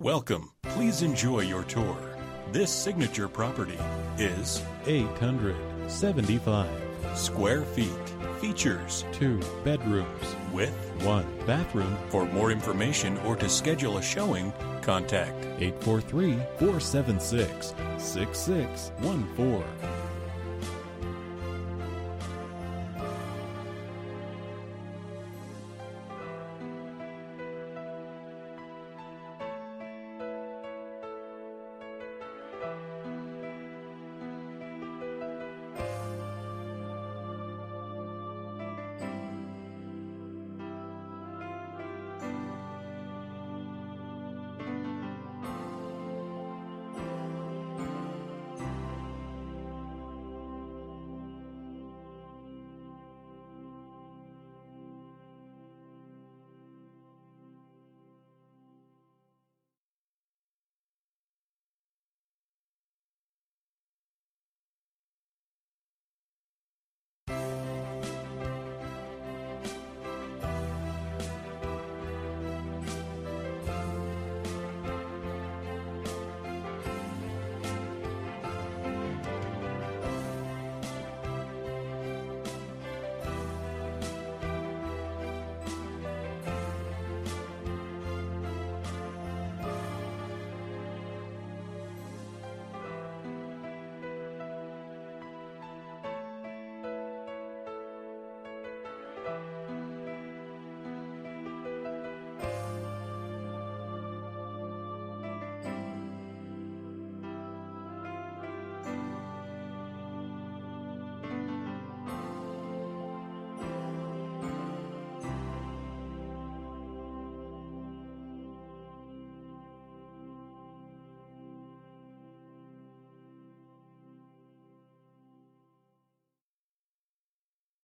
Welcome. Please enjoy your tour. This signature property is 875 square feet. Features 2 bedrooms with 1 bathroom. For more information or to schedule a showing, contact 843-476-6614.